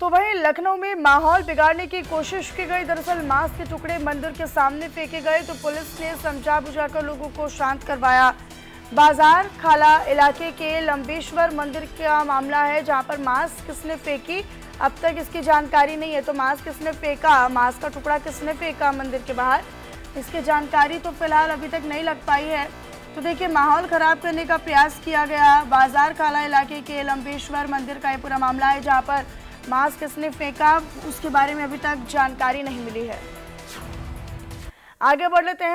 तो वहीं लखनऊ में माहौल बिगाड़ने की कोशिश की गई। दरअसल मांस के टुकड़े मंदिर के सामने फेंके गए तो पुलिस ने समझा बुझाकर लोगों को शांत करवाया। बाजारखाला इलाके के लंबेश्वर मंदिर का मामला है, जहां पर मांस किसने फेंकी अब तक इसकी जानकारी नहीं है। तो मांस किसने फेंका, मांस का टुकड़ा किसने फेंका मंदिर के बाहर, इसकी जानकारी तो फिलहाल अभी तक नहीं लग पाई है। तो देखिए, माहौल खराब करने का प्रयास किया गया। बाजारखाला इलाके के लंबेश्वर मंदिर का ये पूरा मामला है, जहाँ पर मांस किसने फेंका उसके बारे में अभी तक जानकारी नहीं मिली है। आगे बढ़ लेते हैं।